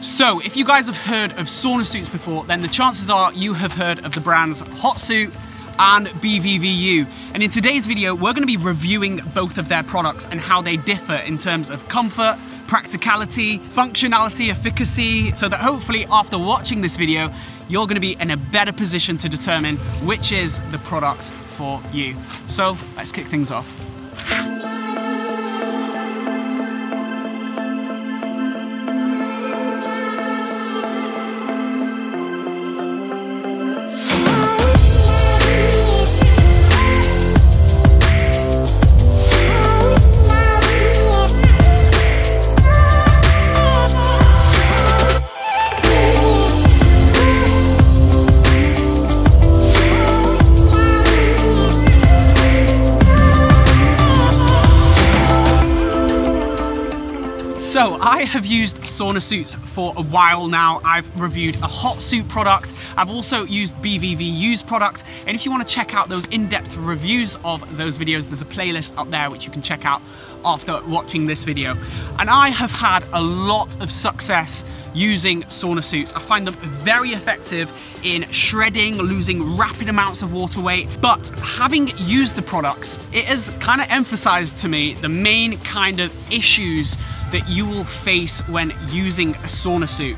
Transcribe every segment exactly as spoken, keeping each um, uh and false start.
So, if you guys have heard of sauna suits before, then the chances are you have heard of the brands Hotsuit and B V V U. And in today's video, we're going to be reviewing both of their products and how they differ in terms of comfort, practicality, functionality, efficacy, so that hopefully after watching this video, you're going to be in a better position to determine which is the product for you. So, let's kick things off. So I have used sauna suits for a while now. I've reviewed a Hotsuit product. I've also used B V V U's product. And if you want to check out those in-depth reviews of those videos, there's a playlist up there which you can check out after watching this video. And I have had a lot of success using sauna suits. I find them very effective in shredding, losing rapid amounts of water weight. But having used the products, it has kind of emphasized to me the main kind of issues that you will face when using a sauna suit.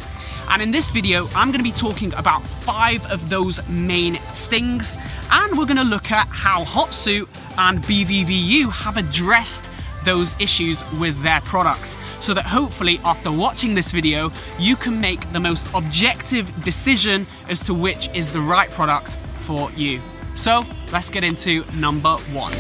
And in this video, I'm gonna be talking about five of those main things, and we're gonna look at how Hotsuit and B V V U have addressed those issues with their products, so that hopefully after watching this video, you can make the most objective decision as to which is the right product for you. So let's get into number one.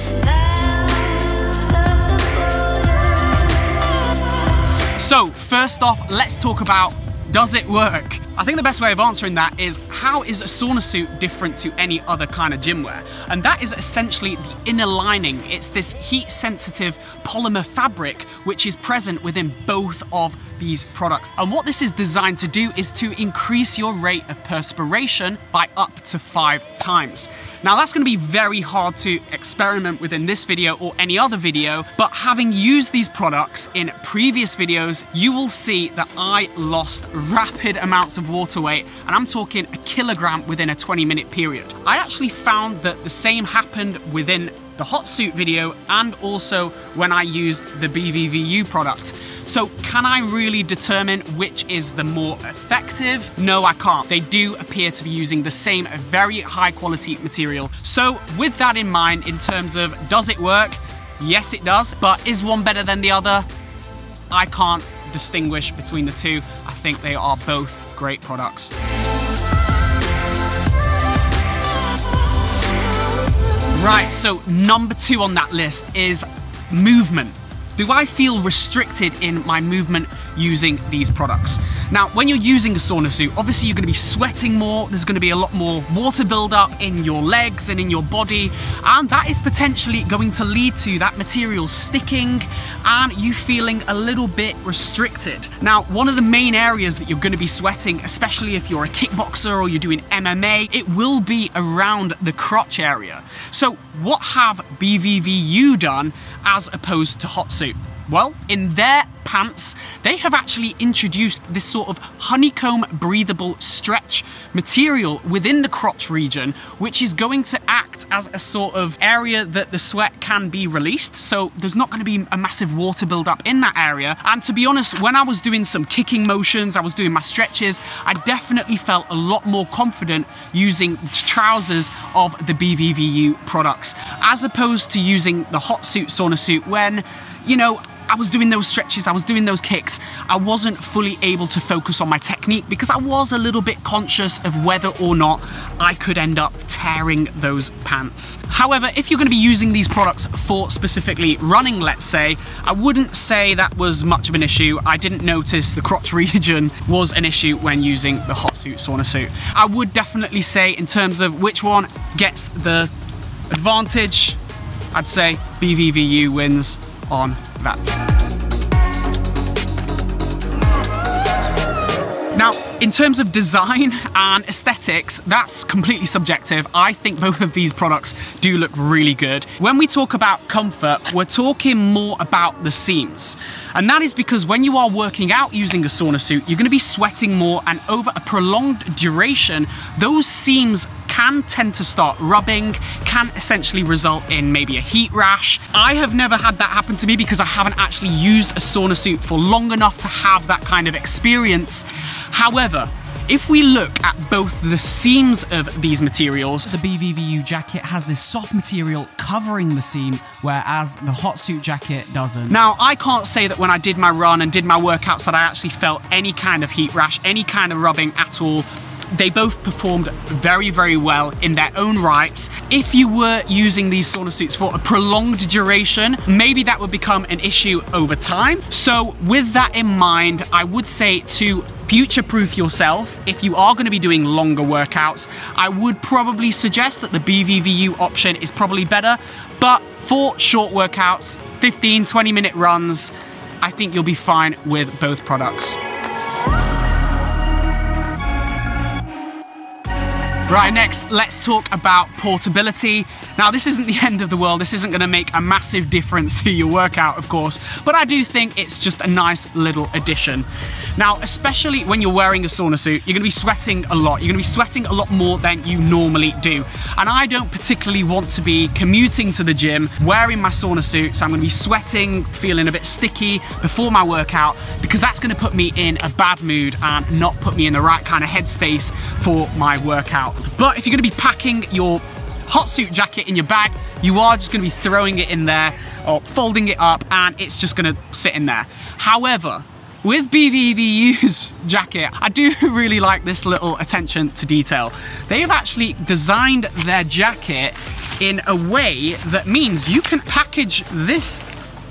So first off, let's talk about, does it work? I think the best way of answering that is, how is a sauna suit different to any other kind of gym wear? And that is essentially the inner lining. It's this heat-sensitive polymer fabric which is present within both of these products. And what this is designed to do is to increase your rate of perspiration by up to five times. Now that's gonna be very hard to experiment with in this video or any other video, but having used these products in previous videos, you will see that I lost rapid amounts of water weight, and I'm talking a kilogram within a twenty minute period. I actually found that the same happened within the Hotsuit video and also when I used the B V V U product. So can I really determine which is the more effective? No, I can't. They do appear to be using the same very high quality material. So with that in mind, in terms of does it work? Yes, it does, but is one better than the other? I can't distinguish between the two. I think they are both great products. Right, so number two on that list is movement. Do I feel restricted in my movement using these products? Now, when you're using a sauna suit, obviously you're gonna be sweating more, there's gonna be a lot more water buildup in your legs and in your body, and that is potentially going to lead to that material sticking and you feeling a little bit restricted. Now, one of the main areas that you're gonna be sweating, especially if you're a kickboxer or you're doing M M A, it will be around the crotch area. So what have B V V U done as opposed to Hotsuit? Well, in their pants, they have actually introduced this sort of honeycomb breathable stretch material within the crotch region, which is going to act as a sort of area that the sweat can be released. So there's not going to be a massive water buildup in that area. And to be honest, when I was doing some kicking motions, I was doing my stretches, I definitely felt a lot more confident using the trousers of the B V V U products, as opposed to using the Hotsuit sauna suit when, you know, I was doing those stretches, I was doing those kicks, I wasn't fully able to focus on my technique because I was a little bit conscious of whether or not I could end up tearing those pants. However, if you're gonna be using these products for specifically running, let's say, I wouldn't say that was much of an issue. I didn't notice the crotch region was an issue when using the Hotsuit sauna suit. I would definitely say, in terms of which one gets the advantage, I'd say B V V U wins on that. Now, in terms of design and aesthetics, that's completely subjective. I think both of these products do look really good. When we talk about comfort, we're talking more about the seams. And that is because when you are working out using a sauna suit, you're gonna be sweating more, and over a prolonged duration, those seams can tend to start rubbing, can essentially result in maybe a heat rash. I have never had that happen to me because I haven't actually used a sauna suit for long enough to have that kind of experience. However, if we look at both the seams of these materials, the B V V U jacket has this soft material covering the seam, whereas the Hotsuit jacket doesn't. Now, I can't say that when I did my run and did my workouts that I actually felt any kind of heat rash, any kind of rubbing at all. They both performed very, very well in their own rights. If you were using these sauna suits for a prolonged duration, maybe that would become an issue over time. So with that in mind, I would say to future-proof yourself, if you are gonna be doing longer workouts, I would probably suggest that the B V V U option is probably better, but for short workouts, fifteen, twenty minute runs, I think you'll be fine with both products. Right, next, let's talk about portability. Now, this isn't the end of the world. This isn't gonna make a massive difference to your workout, of course, but I do think it's just a nice little addition. Now, especially when you're wearing a sauna suit, you're gonna be sweating a lot. You're gonna be sweating a lot more than you normally do. And I don't particularly want to be commuting to the gym, wearing my sauna suit, so I'm gonna be sweating, feeling a bit sticky before my workout, because that's gonna put me in a bad mood and not put me in the right kind of headspace for my workout. But if you're gonna be packing your Hotsuit jacket in your bag, you are just gonna be throwing it in there or folding it up, and it's just gonna sit in there. However, with B V V U's jacket, I do really like this little attention to detail. They have actually designed their jacket in a way that means you can package this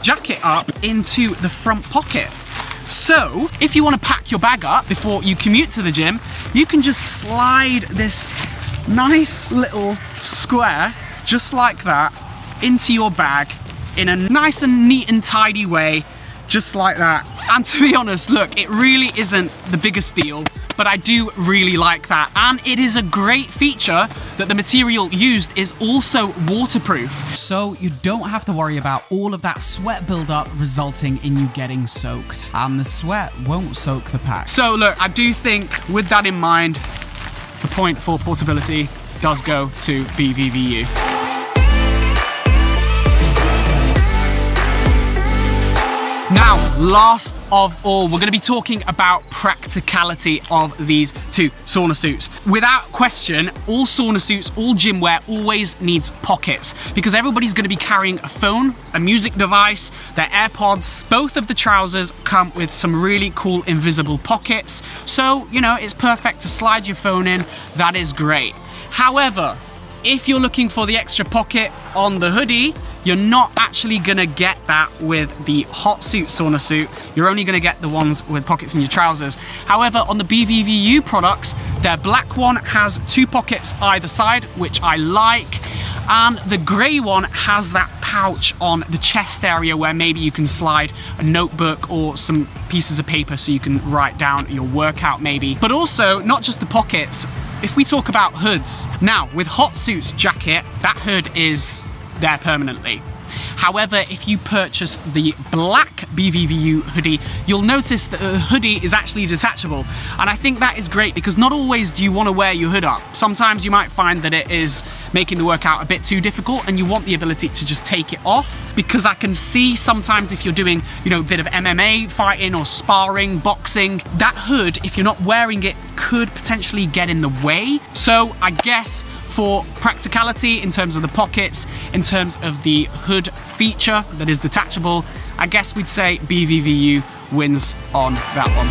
jacket up into the front pocket. So, if you want to pack your bag up before you commute to the gym, you can just slide this nice little square, just like that, into your bag in a nice and neat and tidy way, just like that. And to be honest, look, it really isn't the biggest deal, but I do really like that. And it is a great feature that the material used is also waterproof. So you don't have to worry about all of that sweat buildup resulting in you getting soaked. And the sweat won't soak the pack. So look, I do think with that in mind, the point for portability does go to B V V U. Now, last of all, we're gonna be talking about practicality of these two sauna suits. Without question, all sauna suits, all gym wear always needs pockets, because everybody's gonna be carrying a phone, a music device, their AirPods. Both of the trousers come with some really cool invisible pockets. So, you know, it's perfect to slide your phone in. That is great. However, if you're looking for the extra pocket on the hoodie, you're not actually gonna get that with the Hotsuit sauna suit. You're only gonna get the ones with pockets in your trousers. However, on the B V V U products, their black one has two pockets either side, which I like, and the gray one has that pouch on the chest area where maybe you can slide a notebook or some pieces of paper so you can write down your workout maybe. But also, not just the pockets, if we talk about hoods. Now, with Hotsuit's jacket, that hood is there permanently. However, if you purchase the black B V V U hoodie, you'll notice that the hoodie is actually detachable. And I think that is great, because not always do you want to wear your hood up. Sometimes you might find that it is making the workout a bit too difficult and you want the ability to just take it off, because I can see sometimes if you're doing, you know, a bit of M M A fighting or sparring, boxing, that hood, if you're not wearing it, could potentially get in the way. So I guess for practicality, in terms of the pockets, in terms of the hood feature that is detachable, I guess we'd say B V V U wins on that one.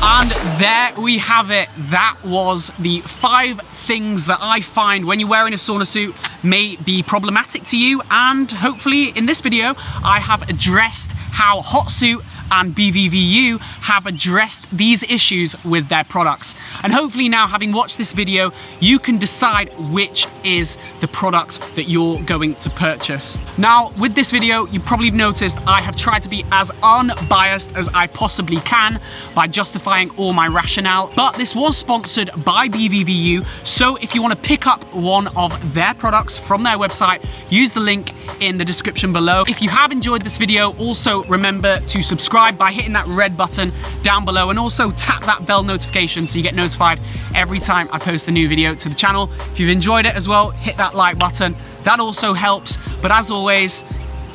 And there we have it. That was the five things that I find when you're wearing a sauna suit may be problematic to you. And hopefully in this video, I have addressed how Hotsuit and B V V U have addressed these issues with their products. And hopefully now, having watched this video, you can decide which is the product that you're going to purchase. Now, with this video, you probably noticed I have tried to be as unbiased as I possibly can by justifying all my rationale, but this was sponsored by B V V U, so if you want to pick up one of their products from their website, use the link in the description below. If you have enjoyed this video, also remember to subscribe by hitting that red button down below, and also tap that bell notification so you get notified every time I post a new video to the channel. If you've enjoyed it as well, hit that like button. That also helps. But as always,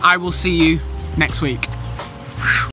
I will see you next week.